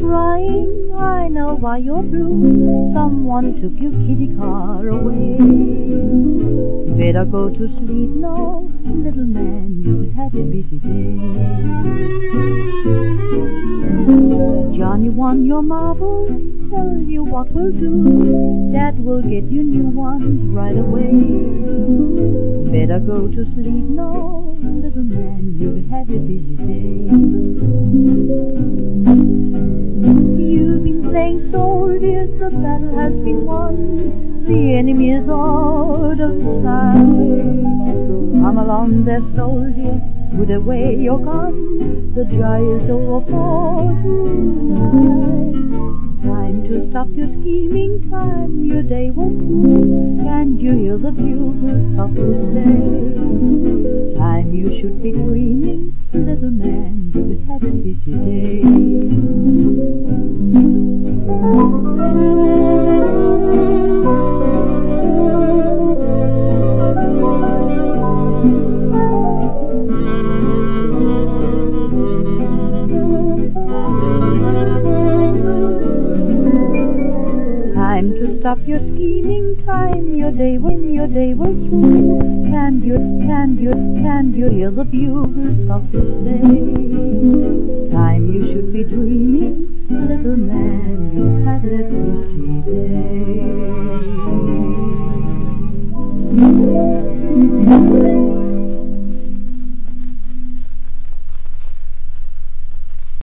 Crying, I know why you're blue. Someone took your kitty car away. Better go to sleep now, little man, you had a busy day. Johnny won your marbles, tell you what we'll do. That will get you new ones right away. Better go to sleep now, little man, you had a busy day. You've been playing soldiers, the battle has been won, the enemy is out of sight. Come along there, soldier, put away your gun, the joy is over for tonight. Time to stop your scheming, time your day won't move, and you hear the bugle softly say, time you should be dreaming, little man, you had a busy day. Time to stop your scheming, time your day when your day will through. Can you hear the bugle softly say, time you should be dreaming, little man, you had a busy day.